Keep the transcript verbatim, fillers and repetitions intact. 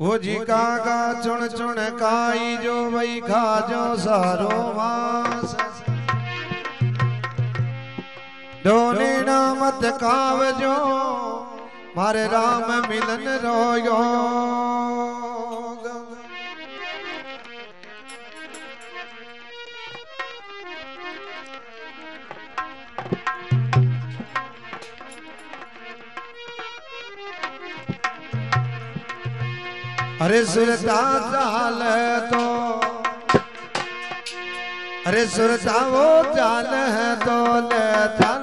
वो जी कागा चुन चुन काई जो वही खाजो सारो मांस डोने ना मत कावजो मारे राम मिलन रोयो अरे सुरता चाल है तो अरे सुरता वो चाल है तो ले